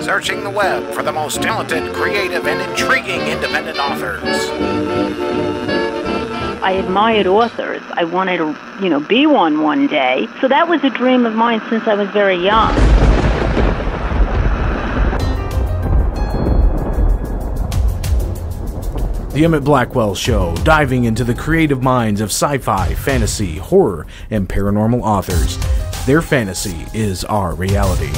Searching the web for the most talented, creative, and intriguing independent authors. I admired authors. I wanted to, be one day. So that was a dream of mine since I was very young. The Emmett Blackwell Show, diving into the creative minds of sci-fi, fantasy, horror, and paranormal authors. Their fantasy is our reality.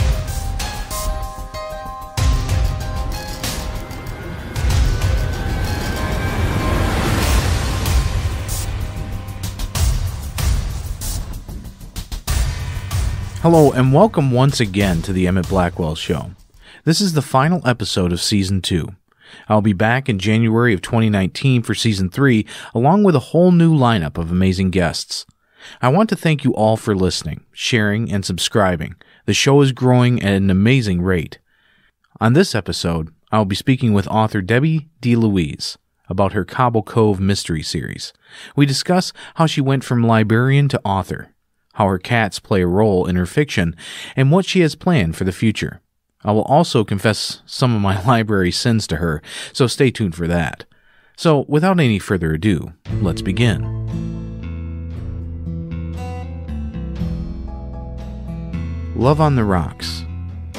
Hello and welcome once again to the Emmett Blackwell Show. This is the final episode of Season 2. I'll be back in January of 2019 for Season 3, along with a whole new lineup of amazing guests. I want to thank you all for listening, sharing, and subscribing. The show is growing at an amazing rate. On this episode, I'll be speaking with author Debbie De Louise about her Cobble Cove mystery series. We discuss how she went from librarian to author, how her cats play a role in her fiction, and what she has planned for the future. I will also confess some of my library sins to her, so stay tuned for that. So, without any further ado, let's begin. Love on the Rocks,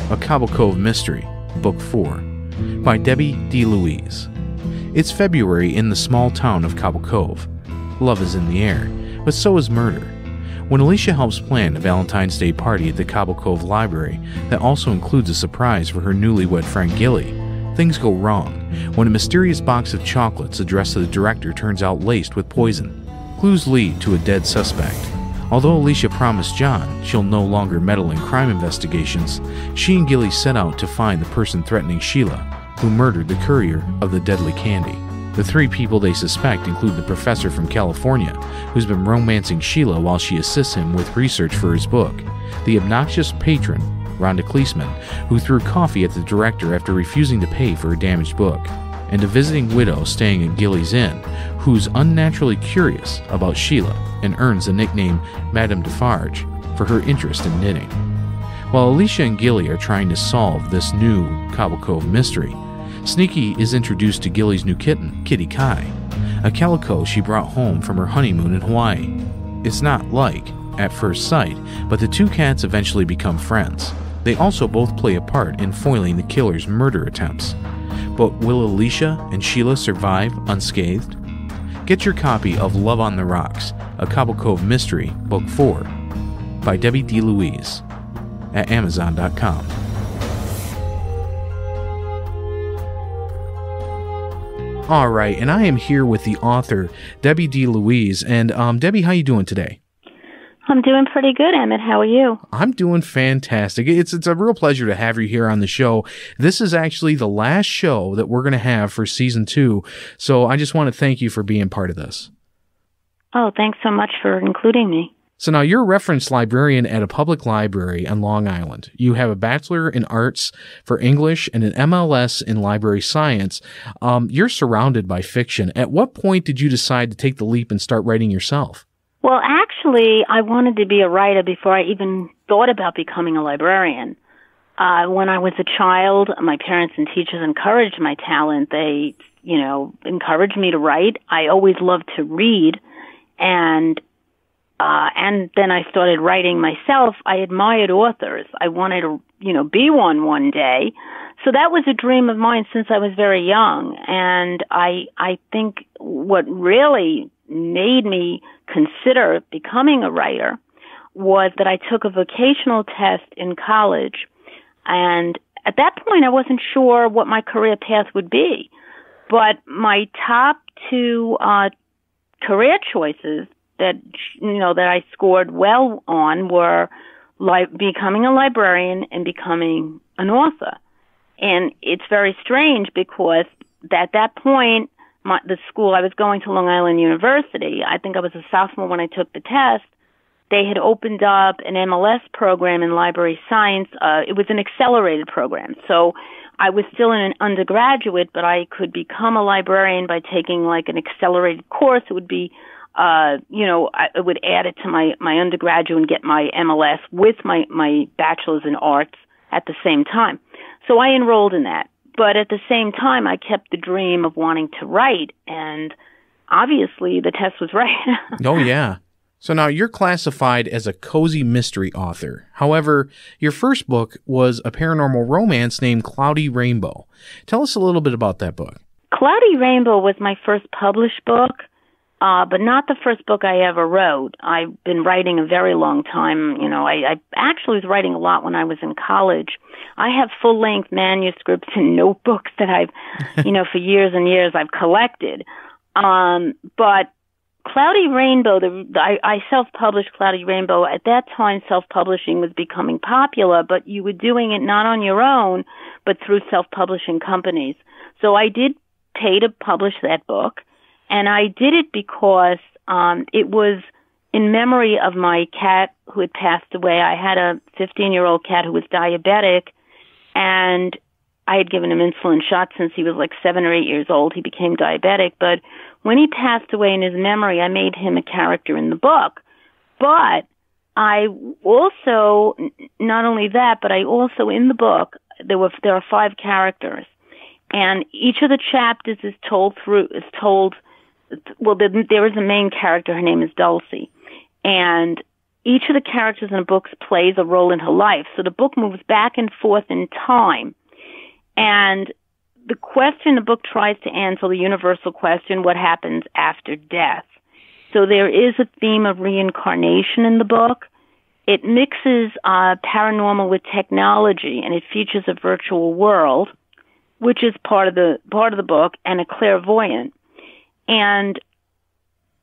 a Cobble Cove mystery, Book 4, by Debbie De Louise. It's February in the small town of Cobble Cove. Love is in the air, but so is murder. When Alicia helps plan a Valentine's Day party at the Cobble Cove Library that also includes a surprise for her newlywed friend Gilly, things go wrong when a mysterious box of chocolates addressed to the director turns out laced with poison. Clues lead to a dead suspect. Although Alicia promised John she'll no longer meddle in crime investigations, she and Gilly set out to find the person threatening Sheila, who murdered the courier of the deadly candy. The three people they suspect include the professor from California, who's been romancing Sheila while she assists him with research for his book, the obnoxious patron, Rhonda Kleesman, who threw coffee at the director after refusing to pay for a damaged book, and a visiting widow staying at Gilly's Inn, who's unnaturally curious about Sheila and earns the nickname Madame Defarge for her interest in knitting. While Alicia and Gilly are trying to solve this new Cobble Cove mystery, Sneaky is introduced to Gilly's new kitten, Kitty Kai, a calico she brought home from her honeymoon in Hawaii. It's not like at first sight, but the two cats eventually become friends. They also both play a part in foiling the killer's murder attempts. But will Alicia and Sheila survive unscathed? Get your copy of Love on the Rocks, a Cobble Cove mystery, Book 4, by Debbie De Louise, at Amazon.com. All right, and I am here with the author, Debbie De Louise. And Debbie, how are you doing today? I'm doing pretty good, Emmett. How are you? I'm doing fantastic. It's a real pleasure to have you here on the show. This is actually the last show that we're going to have for Season 2, so I just want to thank you for being part of this. Oh, thanks so much for including me. So now you're a reference librarian at a public library on Long Island. You have a Bachelor in Arts for English and an MLS in Library Science. You're surrounded by fiction. At what point did you decide to take the leap and start writing yourself? Well, actually, I wanted to be a writer before I even thought about becoming a librarian. When I was a child, my parents and teachers encouraged my talent. They, encouraged me to write. I always loved to read, and then I started writing myself. I admired authors. I wanted to, be one day. So that was a dream of mine since I was very young. And I think what really made me consider becoming a writer was that I took a vocational test in college. And at that point, I wasn't sure what my career path would be. But my top two career choices that I scored well on were becoming a librarian and becoming an author. And it's very strange because at that point, the school, I was going to Long Island University. I think I was a sophomore when I took the test. They had opened up an MLS program in library science. It was an accelerated program. So I was still an undergraduate, but I could become a librarian by taking an accelerated course. It would be I would add it to my undergraduate and get my MLS with my bachelor's in arts at the same time. So I enrolled in that. But at the same time, I kept the dream of wanting to write, and obviously the test was right. Oh, yeah. So now you're classified as a cozy mystery author. However, your first book was a paranormal romance named Cloudy Rainbow. Tell us a little bit about that book. Cloudy Rainbow was my first published book, but not the first book I ever wrote. I've been writing a very long time. You know, I actually was writing a lot when I was in college. I have full-length manuscripts and notebooks that I've, for years and years I've collected. But Cloudy Rainbow, I self-published Cloudy Rainbow. At that time, self-publishing was becoming popular, but you were doing it not on your own, but through self-publishing companies. So I did pay to publish that book, and I did it because it was in memory of my cat who had passed away. I had a 15-year-old cat who was diabetic, and I had given him insulin shots since he was like 7 or 8 years old. He became diabetic, but when he passed away, in his memory, I made him a character in the book. But I also, not only that, but I also, in the book, there are 5 characters. And each of the chapters is there is a main character, her name is Dulcie. And each of the characters in the book plays a role in her life. So the book moves back and forth in time. And the question the book tries to answer, the universal question, what happens after death? So there is a theme of reincarnation in the book. It mixes paranormal with technology, and it features a virtual world, which is part of the book, and a clairvoyant. And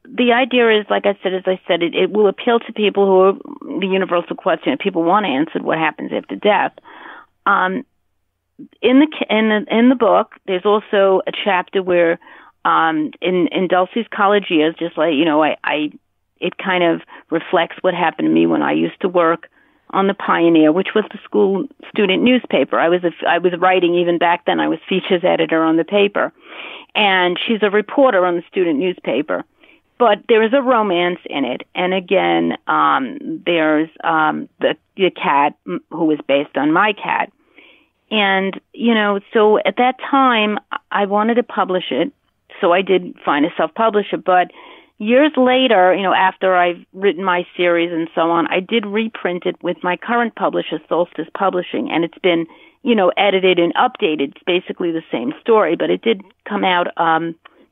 the idea is, as I said, it will appeal to people who are the universal question that people want answered: what happens after death? In the book, there's also a chapter where, in Dulcie's college years, it kind of reflects what happened to me when I used to work on the Pioneer, which was the school student newspaper. I was writing even back then. I was features editor on the paper. And she's a reporter on the student newspaper. But there is a romance in it. And again, there's the cat who is based on my cat. And, so at that time, I wanted to publish it. So I did find a self-publisher. But years later, after I've written my series and so on, I did reprint it with my current publisher, Solstice Publishing, and it's been, edited and updated. It's basically the same story, but it did come out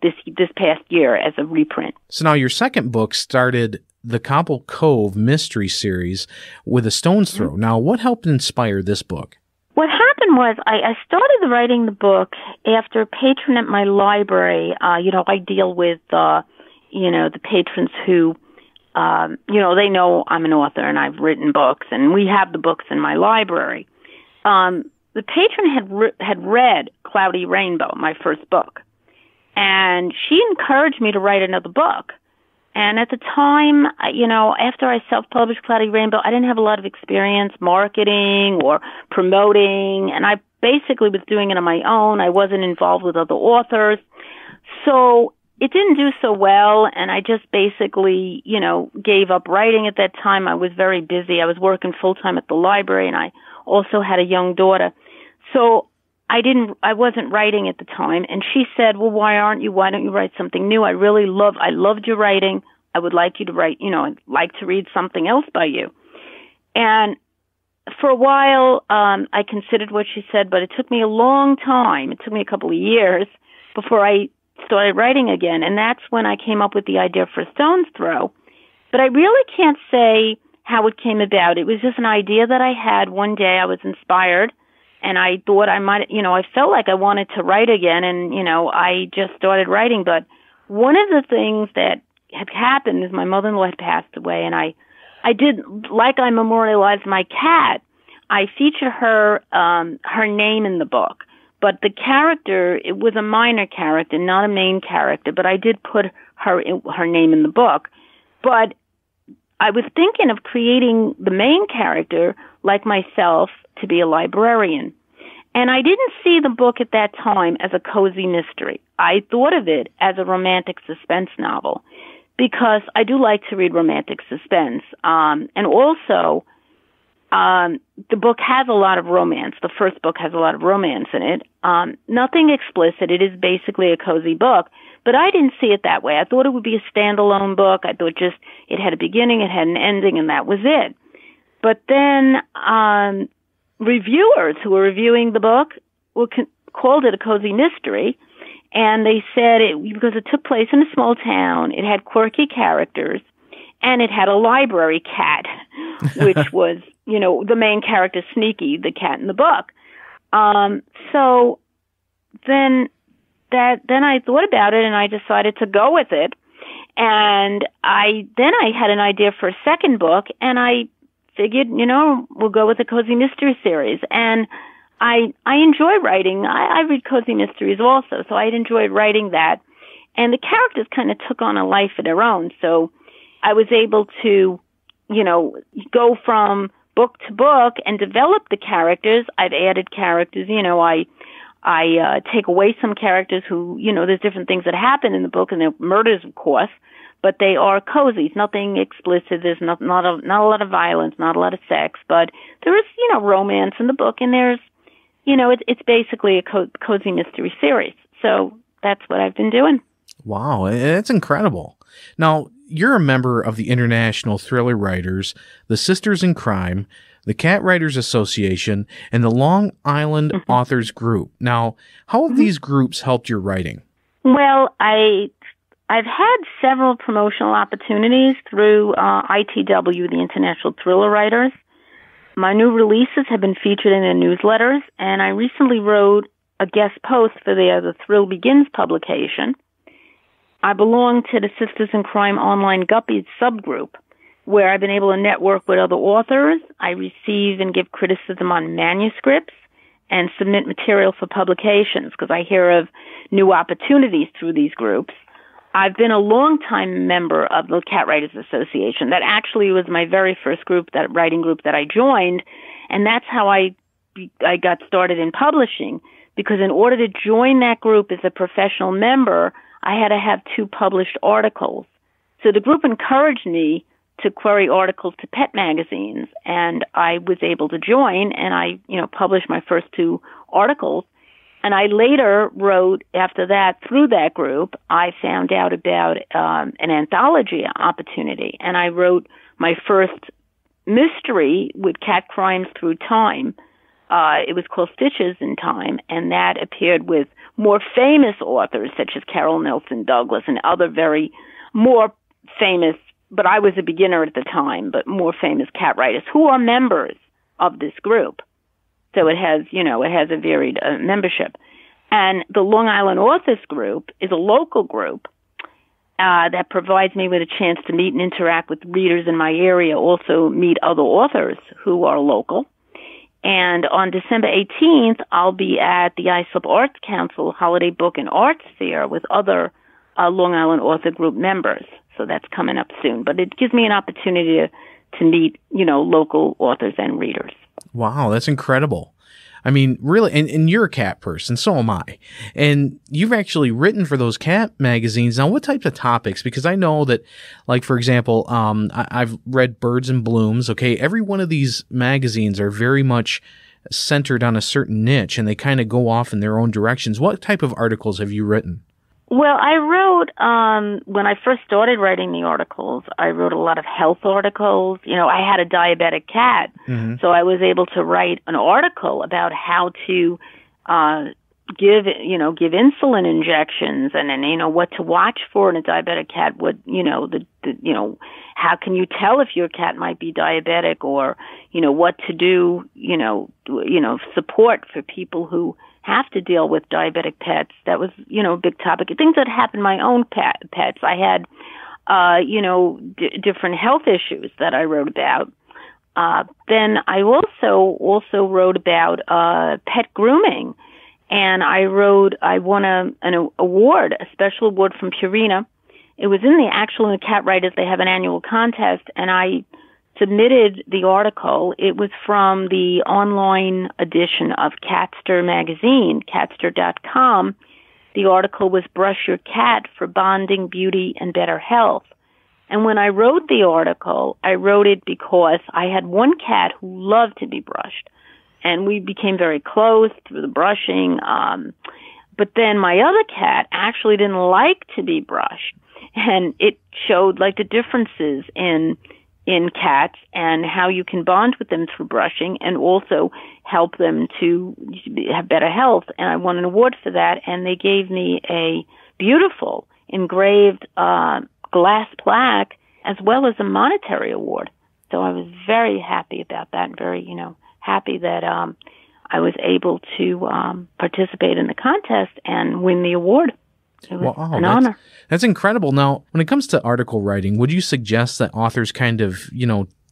this past year as a reprint. So now your second book started the Cobble Cove mystery series with a Stone's Throw. Mm-hmm. Now, what helped inspire this book? What happened was I started writing the book after a patron at my library. I deal with the patrons who, they know I'm an author and I've written books, and we have the books in my library. The patron had read Cloudy Rainbow, my first book, and she encouraged me to write another book. And at the time, after I self-published Cloudy Rainbow, I didn't have a lot of experience marketing or promoting, and I basically was doing it on my own. I wasn't involved with other authors. So it didn't do so well, and I just basically, gave up writing at that time. I was very busy. I was working full-time at the library, and I also had a young daughter. So I wasn't writing at the time, and she said, well, why don't you write something new? I loved your writing. I would like you to write, I'd like to read something else by you. And for a while, I considered what she said, but it took me a long time. It took me a couple of years before I started writing again, and that's when I came up with the idea for Stone's Throw. But I really can't say how it came about. It was just an idea that I had one day. I was inspired, and I thought I might, I felt like I wanted to write again, and, I just started writing. But one of the things that had happened is my mother-in-law had passed away, and I did, like I memorialized my cat, I feature her name in the book. But the character, it was a minor character, not a main character, but I did put her name in the book. But I was thinking of creating the main character, like myself, to be a librarian. And I didn't see the book at that time as a cozy mystery. I thought of it as a romantic suspense novel, because I do like to read romantic suspense. And also, The book has a lot of romance. The first book has a lot of romance in it. Nothing explicit. It is basically a cozy book. But I didn't see it that way. I thought it would be a standalone book. I thought just it had a beginning, it had an ending, and that was it. But then reviewers who were reviewing the book called it a cozy mystery, and they said it because it took place in a small town, it had quirky characters, and it had a library cat, which was, you know, the main character, Sneaky, the cat in the book. So then I thought about it, and I decided to go with it. And I had an idea for a second book, and I figured, you know, we'll go with the cozy mystery series. And I enjoy writing. I read cozy mysteries also, so I'd enjoyed writing that. And the characters kind of took on a life of their own, so I was able to, you know, go from book to book and develop the characters. I've added characters, you know, I take away some characters who, you know, there's different things that happen in the book, and they're murders, of course, but they are cozy. It's nothing explicit. There's not a lot of violence, not a lot of sex, but there is, you know, romance in the book, and there's, you know, it's basically a cozy mystery series. So that's what I've been doing. Wow, that's incredible. Now, you're a member of the International Thriller Writers, the Sisters in Crime, the Cat Writers Association, and the Long Island Authors Group. Now, how have these groups helped your writing? Well, I've had several promotional opportunities through ITW, the International Thriller Writers. My new releases have been featured in their newsletters, and I recently wrote a guest post for their The Thrill Begins publication. I belong to the Sisters in Crime online Guppies subgroup, where I've been able to network with other authors. I receive and give criticism on manuscripts and submit material for publications because I hear of new opportunities through these groups. I've been a longtime member of the Cat Writers Association. That actually was my very first group, that writing group that I joined, and that's how I got started in publishing, because in order to join that group as a professional member, I had to have 2 published articles. So the group encouraged me to query articles to pet magazines, and I was able to join, and I, you know, published my first 2 articles. And I later wrote, after that, through that group, I found out about an anthology opportunity, and I wrote my first mystery with cat crimes through time. It was called Stitches in Time, and that appeared with more famous authors, such as Carol Nelson Douglas and other very more famous, but I was a beginner at the time, but more famous cat writers who are members of this group. So it has, you know, it has a varied membership. And the Long Island Authors Group is a local group that provides me with a chance to meet and interact with readers in my area, also meet other authors who are local. And on December 18th, I'll be at the Islip Arts Council Holiday Book and Arts Fair with other Long Island Author Group members. So that's coming up soon. But it gives me an opportunity to meet, you know, local authors and readers. Wow, that's incredible. I mean, really, and you're a cat person, so am I. And you've actually written for those cat magazines. Now, what types of topics? Because I know that, like, for example, I've read Birds and Blooms, okay? Every one of these magazines are very much centered on a certain niche, and they kind of go off in their own directions. What type of articles have you written? Well, I wrote, when I first started writing the articles, I wrote a lot of health articles. You know, I had a diabetic cat, so I was able to write an article about how to give insulin injections, and then, you know, what to watch for in a diabetic cat, what, you know, how can you tell if your cat might be diabetic, or, you know, what to do, you know, support for people who have to deal with diabetic pets. That was, you know, a big topic. Things that happened to my own pets. I had, different health issues that I wrote about. Then I also wrote about pet grooming, and I won an award, a special award from Purina. It was in the Cat Writers. They have an annual contest, and I submitted the article. It was from the online edition of Catster magazine, catster.com. The article was Brush Your Cat for Bonding, Beauty, and Better Health. And when I wrote the article, I wrote it because I had one cat who loved to be brushed. And we became very close through the brushing. But then my other cat actually didn't like to be brushed. And it showed like the differences in cats and how you can bond with them through brushing and also help them to have better health. And I won an award for that. And they gave me a beautiful engraved glass plaque as well as a monetary award. So I was very happy about that and very, happy that I was able to participate in the contest and win the award. It was an honor. That's incredible. Now, when it comes to article writing, would you suggest that authors kind of,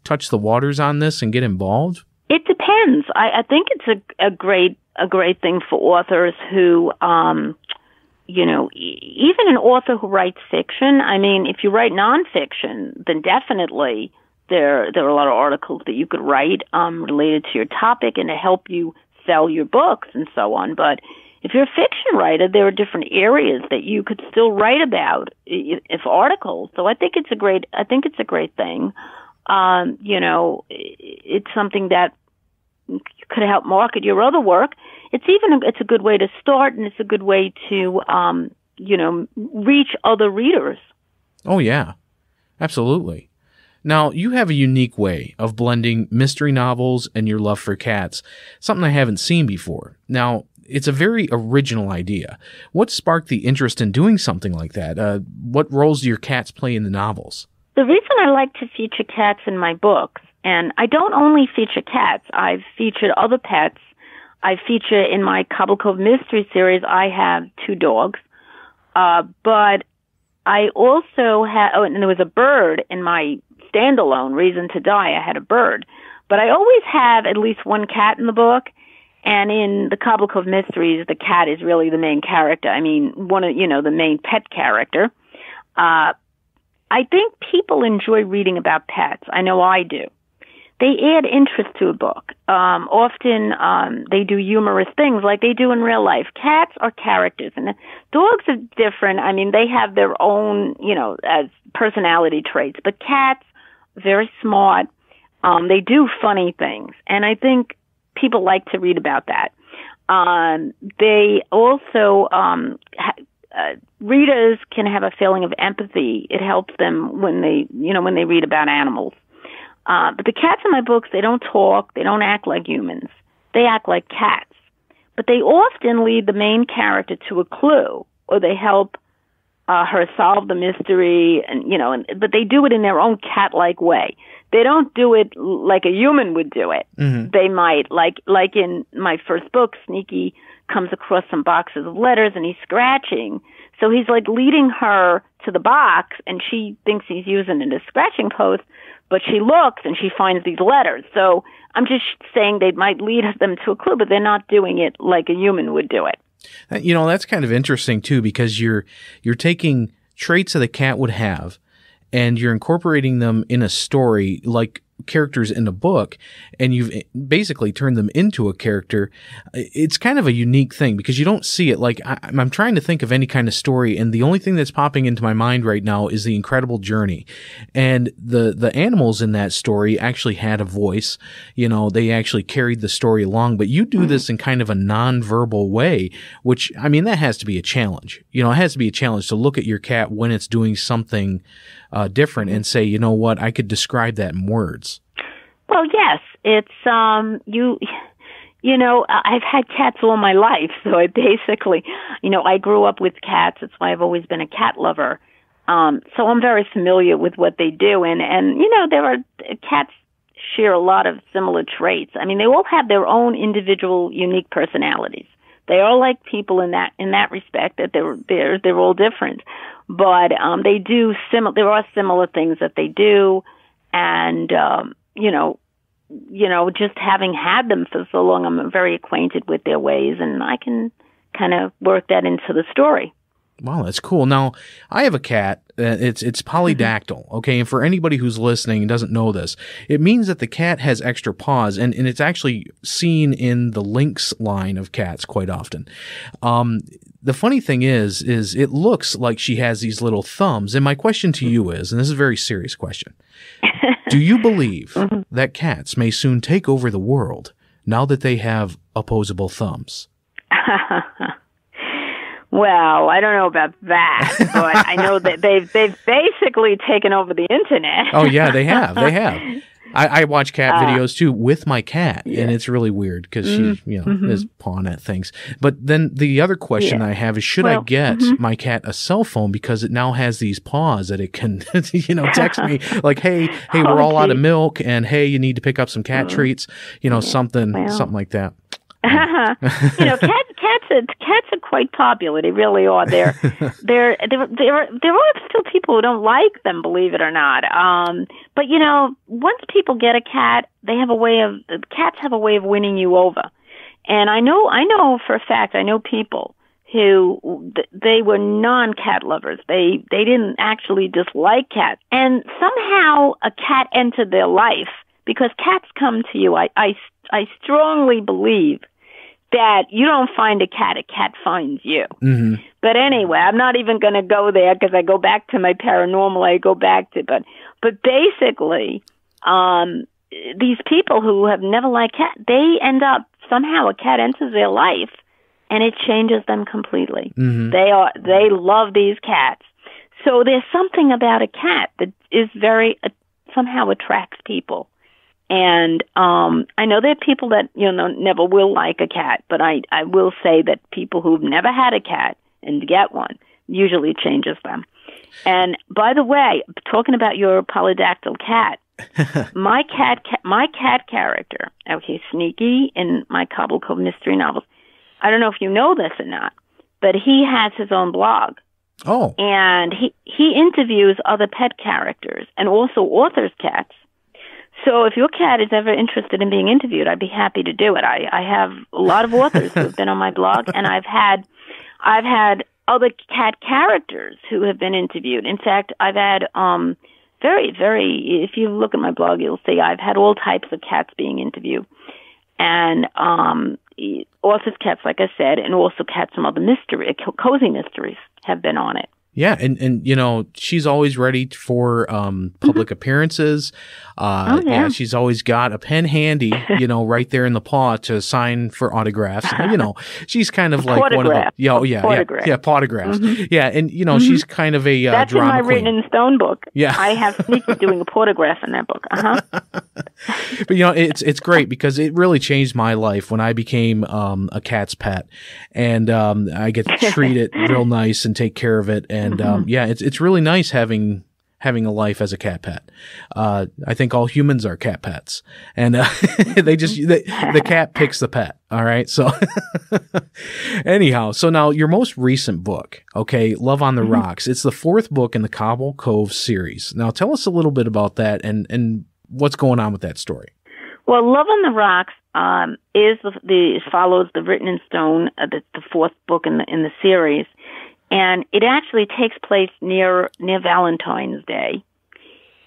touch the waters on this and get involved? It depends. I think it's a great thing for authors who, even an author who writes fiction. I mean, if you write nonfiction, then definitely there are a lot of articles that you could write related to your topic and to help you sell your books and so on. But if you're a fiction writer, there are different areas that you could still write about if articles. So I think it's a great thing. It's something that could help market your other work. It's a good way to start, and it's a good way to, reach other readers. Oh, yeah, absolutely. Now, you have a unique way of blending mystery novels and your love for cats, something I haven't seen before. Now, it's a very original idea. What sparked the interest in doing something like that? What roles do your cats play in the novels? The reason I like to feature cats in my books, and I don't only feature cats, I've featured other pets. I feature in my Cobble Cove mystery series, I have two dogs. But I also had, and there was a bird in my standalone, Reason to Die, I had a bird. But I always have at least one cat in the book. And in the Cobble Cove Mysteries, the cat is really the main character. I mean, the main pet character. I think people enjoy reading about pets. I know I do. They add interest to a book. Often they do humorous things like they do in real life. Cats are characters, and dogs are different. I mean, they have their own, as personality traits. But cats, very smart. They do funny things, and I think people like to read about that. They also, readers can have a feeling of empathy. It helps them when they read about animals. But the cats in my books, they don't talk. They don't act like humans. They act like cats. But they often lead the main character to a clue, or they help her solve the mystery, but they do it in their own cat-like way. They don't do it like a human would do it. Mm-hmm. They might, like in my first book, Sneaky comes across some boxes of letters and he's scratching. So he's like leading her to the box, and she thinks he's using it as scratching post, but she looks and she finds these letters. So I'm just saying they might lead them to a clue, but they're not doing it like a human would do it. That's kind of interesting too, because you're taking traits that a cat would have and you're incorporating them in a story like characters in a book, and you've basically turned them into a character. It's kind of a unique thing because you don't see it. Like I'm trying to think of any kind of story, and the only thing that's popping into my mind right now is The Incredible Journey. And the animals in that story actually had a voice. They actually carried the story along, but you do this in kind of a nonverbal way, which, I mean, that has to be a challenge. It has to be a challenge to look at your cat when it's doing something different and say, you know what, I could describe that in words. Well, yes, it's, I've had cats all my life. So I basically, I grew up with cats. That's why I've always been a cat lover. So I'm very familiar with what they do. And there are cats share a lot of similar traits. I mean, they all have their own individual, unique personalities. They are like people in that respect, that they're all different, but there are similar things that they do, and just having had them for so long, I'm very acquainted with their ways, and I can kind of work that into the story. Wow, that's cool. Now, I have a cat. It's polydactyl, okay? And for anybody who's listening and doesn't know this, it means that the cat has extra paws, and it's actually seen in the lynx line of cats quite often. The funny thing is it looks like she has these little thumbs. And my question to you is, and this is a very serious question, do you believe that cats may soon take over the world now that they have opposable thumbs? Well, I don't know about that, but I know that they've basically taken over the internet. Oh, yeah, they have. They have. I watch cat videos, too, with my cat, and it's really weird because she, you know, is pawing at things. But then the other question I have is, should I get my cat a cell phone because it now has these paws that it can, you know, text me like, hey, we're all out of milk, and hey, you need to pick up some cat treats, you know, something like that. You know, cats are quite popular. They really are. There are still people who don't like them, believe it or not. But you know, once people get a cat, cats have a way of winning you over. And I know for a fact, I know people who they were non-cat lovers. They didn't actually dislike cats, and somehow a cat entered their life because cats come to you. I strongly believe that you don't find a cat finds you. Mm-hmm. But anyway, I'm not even going to go there because I go back to my paranormal, but basically, these people who have never liked cat, they end up, somehow a cat enters their life and it changes them completely. Mm-hmm. They love these cats. So there's something about a cat that is very, somehow attracts people. And I know there are people that, you know, never will like a cat, but I will say that people who've never had a cat and get one usually changes them. And by the way, talking about your polydactyl cat, my cat character, okay, Sneaky in my Cobble Cove mystery novels, I don't know if you know this or not, but he has his own blog. Oh. And he interviews other pet characters and also authors' cats. So if your cat is ever interested in being interviewed, I'd be happy to do it. I have a lot of authors who have been on my blog, and I've had other cat characters who have been interviewed. In fact, I've had very, very, if you look at my blog, you'll see I've had all types of cats being interviewed. And authors' cats, like I said, and also cats from other cozy mysteries have been on it. Yeah, and you know, she's always ready for public appearances. And she's always got a pen handy, you know, right there in the paw to sign for autographs. You know, she's kind of like one of the autographs. Yeah, and you know, she's kind of a that's drama in my Written in Stone book. Yeah, I have Sneaky doing a photograph in that book. But you know, it's great because it really changed my life when I became a cat's pet, and I get to treat it real nice and take care of it. And it's really nice having a life as a cat pet. I think all humans are cat pets, and the cat picks the pet. All right. So anyhow, so now your most recent book, okay, Love on the Rocks. It's the fourth book in the Cobble Cove series. Now tell us a little bit about that and what's going on with that story. Well, Love on the Rocks follows the Written in Stone, the fourth book in the series. And it actually takes place near Valentine's Day.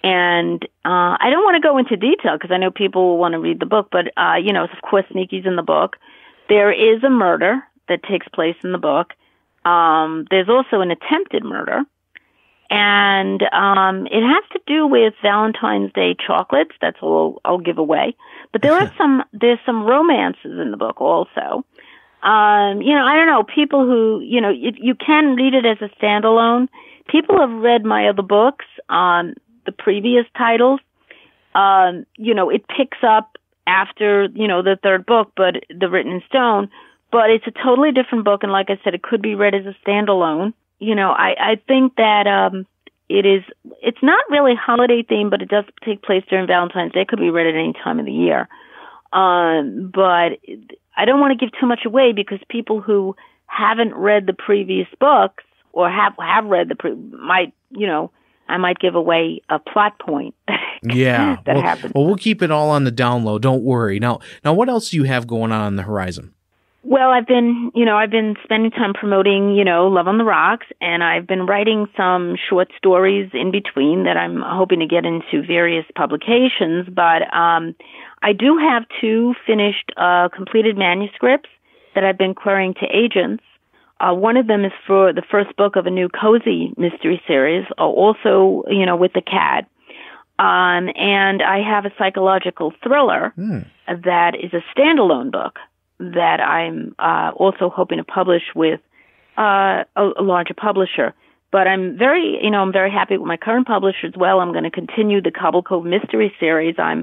And I don't want to go into detail because I know people will want to read the book. But, you know, of course, Sneaky's in the book. There is a murder that takes place in the book. There's also an attempted murder. And it has to do with Valentine's Day chocolates. That's all I'll give away. But there's some romances in the book also. You know, I don't know, people who, you know, you can read it as a standalone. People have read my other books, the previous titles. You know, it picks up after, you know, the third book, but the Written in Stone, but it's a totally different book. And like I said, it could be read as a standalone. You know, I think that, it's not really holiday themed, but it does take place during Valentine's Day. It could be read at any time of the year. But I don't want to give too much away because people who haven't read the previous books or have read might, you know, I might give away a plot point. Yeah. That happened. Well, we'll keep it all on the down low. Don't worry. Now, what else do you have going on the horizon? Well, I've been spending time promoting, Love on the Rocks, and I've been writing some short stories in between that I'm hoping to get into various publications. But I do have two finished completed manuscripts that I've been querying to agents. One of them is for the first book of a new cozy mystery series, also, with the cat. And I have a psychological thriller that is a standalone book that I'm also hoping to publish with a larger publisher. But I'm very happy with my current publisher as well. I'm going to continue the Cobble Cove mystery series. I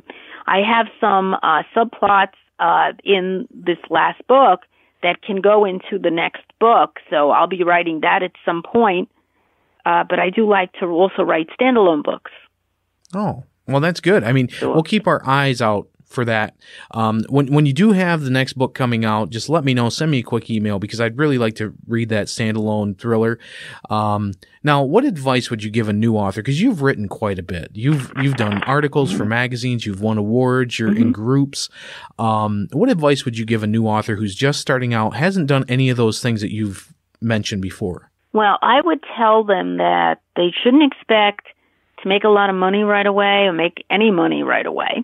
have some subplots in this last book that can go into the next book, so I'll be writing that at some point. But I do like to also write standalone books. Oh, well, that's good. I mean, sure. We'll keep our eyes out for that. When you do have the next book coming out, just let me know. Send me a quick email, because I'd really like to read that standalone thriller. Now, what advice would you give a new author? Because you've written quite a bit. You've done articles for magazines. You've won awards. You're in groups. What advice would you give a new author who's just starting out, hasn't done any of those things that you've mentioned before? Well, I would tell them that they shouldn't expect to make a lot of money right away or make any money right away.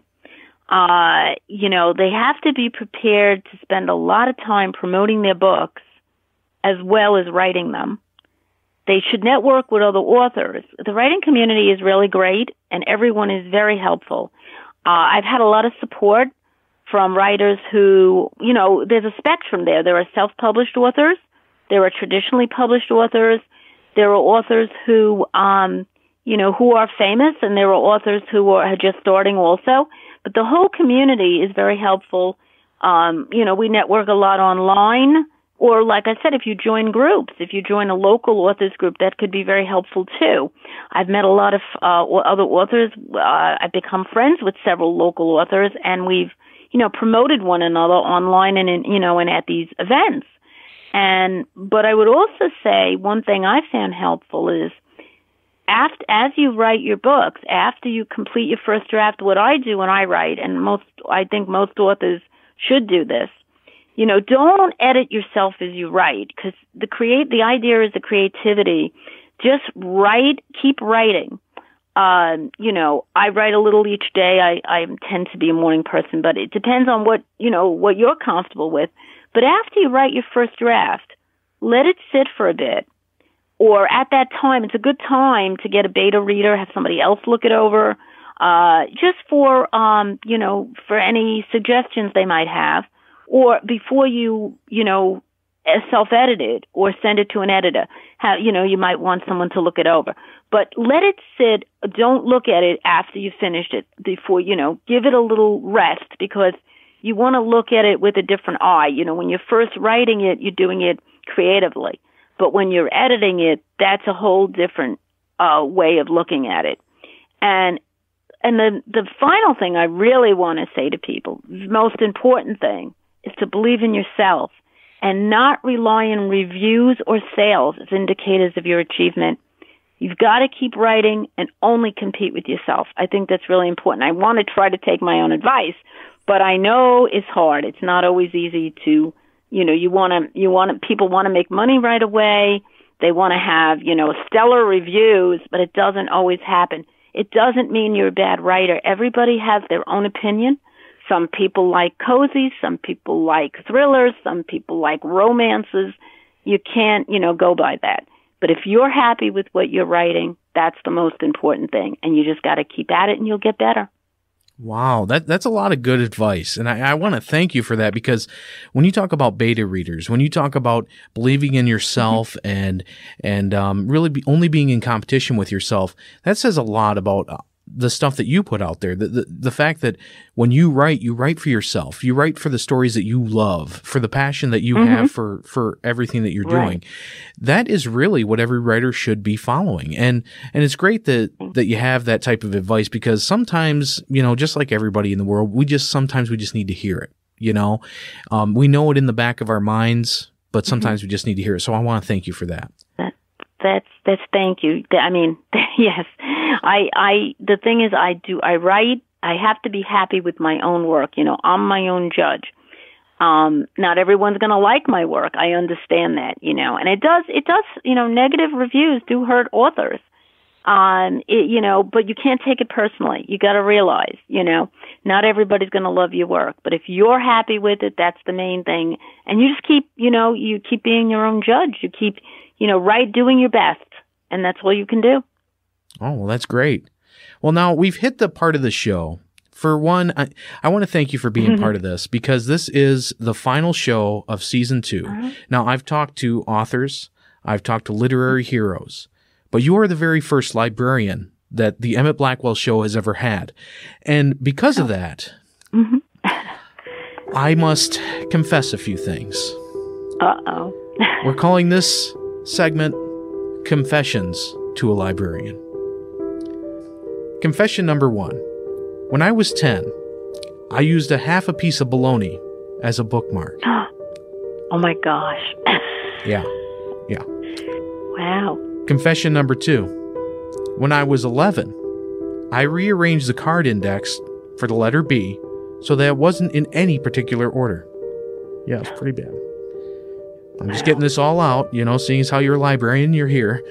They have to be prepared to spend a lot of time promoting their books as well as writing them. They should network with other authors. The writing community is really great, and everyone is very helpful. I've had a lot of support from writers who, there's a spectrum there. There are self-published authors. There are traditionally published authors. There are authors who are famous, and there are authors who are just starting also. But the whole community is very helpful. We network a lot online, or like I said, if you join groups, if you join a local authors group, that could be very helpful too. I've met a lot of other authors. I've become friends with several local authors, and we've, promoted one another online and and at these events. But I would also say one thing I found helpful is, as you write your books, after you complete your first draft, what I do when I write, and I think most authors should do this, don't edit yourself as you write, because the idea is the creativity. Just write, keep writing. I write a little each day. I tend to be a morning person, but it depends on what you're comfortable with. But after you write your first draft, let it sit for a bit. Or at that time, it's a good time to get a beta reader, have somebody else look it over, just for, for any suggestions they might have, or before you, self-edit it or send it to an editor. You might want someone to look it over. But let it sit. Don't look at it after you've finished it, before, give it a little rest, because you want to look at it with a different eye. When you're first writing it, you're doing it creatively. But when you're editing it, that's a whole different way of looking at it. And the final thing I really want to say to people, the most important thing, is to believe in yourself and not rely on reviews or sales as indicators of your achievement. You've got to keep writing and only compete with yourself. I think that's really important. I want to try to take my own advice, but I know it's hard. It's not always easy to... people want to make money right away. They want to have, stellar reviews, but it doesn't always happen. It doesn't mean you're a bad writer. Everybody has their own opinion. Some people like cozy, some people like thrillers, some people like romances. You can't, go by that. But if you're happy with what you're writing, that's the most important thing. And you just got to keep at it and you'll get better. Wow, that's a lot of good advice. And I want to thank you for that, because when you talk about beta readers, when you talk about believing in yourself and really only being in competition with yourself, that says a lot about the stuff that you put out there. The fact that when you write for yourself. You write for the stories that you love, for the passion that you have for everything that you're doing. That is really what every writer should be following. And it's great that you have that type of advice, because sometimes, just like everybody in the world, we just need to hear it, we know it in the back of our minds, but sometimes we just need to hear it. So I want to thank you for that. That's thank you. I mean, yes, the thing is, I write, I have to be happy with my own work. I'm my own judge. Not everyone's going to like my work. I understand that, you know, and it does, you know, negative reviews do hurt authors. You know, but you can't take it personally. You got to realize, you know, not everybody's going to love your work, but if you're happy with it, that's the main thing. And you just keep, you know, you keep being your own judge. You keep, you know, doing your best, and that's all you can do. Oh, well, that's great. Well, now we've hit the part of the show. For one, I want to thank you for being part of this, because this is the final show of season 2. Uh-huh. Now, I've talked to authors. I've talked to literary heroes. But you are the very first librarian that the Emmett Blackwell Show has ever had. And because of that, I must confess a few things. Uh-oh. We're calling this segment Confessions to a Librarian. Confession number 1. When I was 10, I used a half a piece of bologna as a bookmark. Oh, my gosh. Yeah. Wow. Confession number 2. When I was 11, I rearranged the card index for the letter B so that it wasn't in any particular order. Yeah, it's pretty bad. I'm just getting this all out, you know, seeing as how you're a librarian, you're here.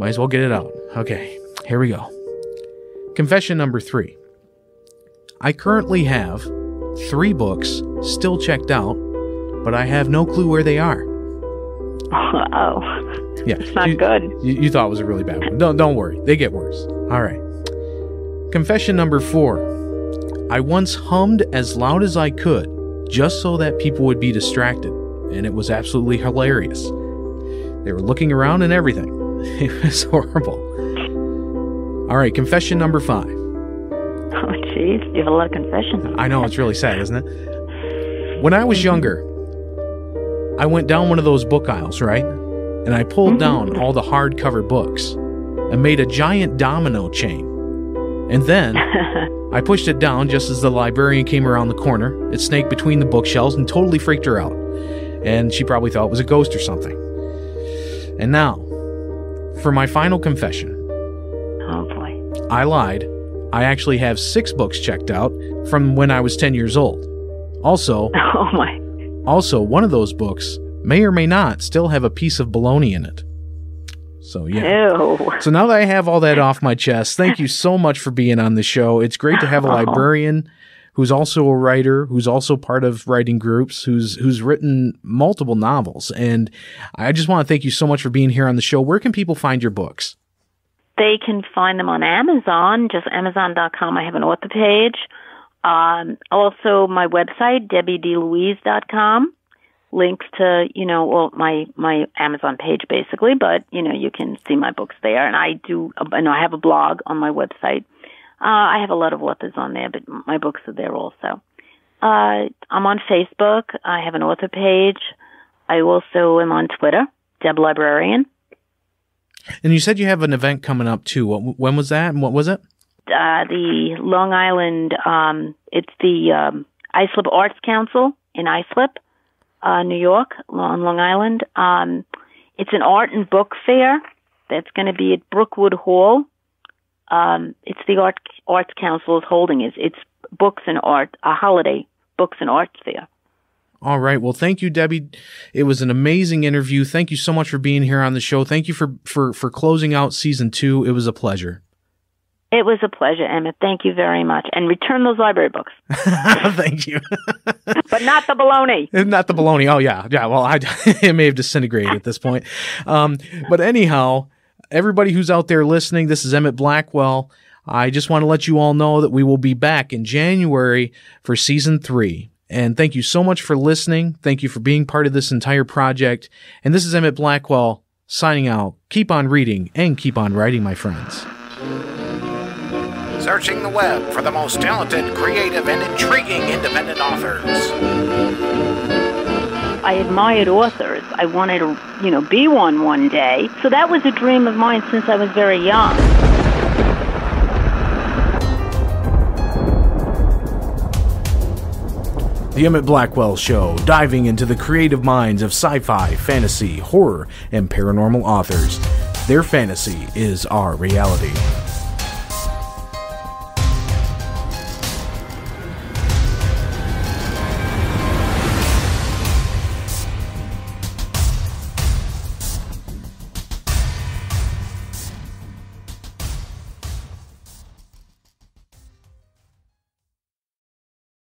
Might as well get it out. Okay, here we go. Confession number 3. I currently have 3 books still checked out, but I have no clue where they are. Oh, yeah, it's not good. You thought it was a really bad one. Don't worry. They get worse. All right. Confession number 4. I once hummed as loud as I could just so that people would be distracted, and it was absolutely hilarious. They were looking around and everything. It was horrible. All right. Confession number 5. Oh, jeez. You have a lot of confessions. I know. It's really sad, isn't it? When I was younger, I went down one of those book aisles, right? And I pulled down all the hardcover books and made a giant domino chain. And then I pushed it down just as the librarian came around the corner. It snaked between the bookshelves and totally freaked her out. And she probably thought it was a ghost or something. And now, for my final confession. Oh, boy. I lied. I actually have 6 books checked out from when I was 10 years old. Also... Oh, my... Also, one of those books may or may not still have a piece of bologna in it. So, yeah. Ew. So now that I have all that off my chest, thank you so much for being on the show. It's great to have a librarian who's also a writer, who's also part of writing groups, who's written multiple novels. And I just want to thank you so much for being here on the show. Where can people find your books? They can find them on Amazon, just Amazon.com. I have an author page. Also my website, DebbieDeLouise.com, links to, you know, well, my Amazon page basically, but, you know, you can see my books there. And I do, and I have a blog on my website. I have a lot of authors on there, but my books are there also. I'm on Facebook. I have an author page. I also am on Twitter, Deb Librarian. And you said you have an event coming up too. When was that and what was it? The Long Island, it's the Islip Arts Council in Islip, New York, on Long Island. It's an art and book fair that's going to be at Brookwood Hall. It's the Arts Council's holding it. It's books and art, a holiday books and arts fair. All right. Well, thank you, Debbie. It was an amazing interview. Thank you so much for being here on the show. Thank you for closing out season 2. It was a pleasure. It was a pleasure, Emmett. Thank you very much. And return those library books. Thank you. But not the bologna. Not the bologna. Oh, yeah. Yeah, well, it may have disintegrated at this point. But anyhow, everybody who's out there listening, this is Emmett Blackwell. I just want to let you all know that we will be back in January for season 3. And thank you so much for listening. Thank you for being part of this entire project. And this is Emmett Blackwell signing out. Keep on reading and keep on writing, my friends. Searching the web for the most talented, creative, and intriguing independent authors. I admired authors. I wanted to, you know, be one day. So that was a dream of mine since I was very young. The Emmett Blackwell Show, diving into the creative minds of sci-fi, fantasy, horror, and paranormal authors. Their fantasy is our reality.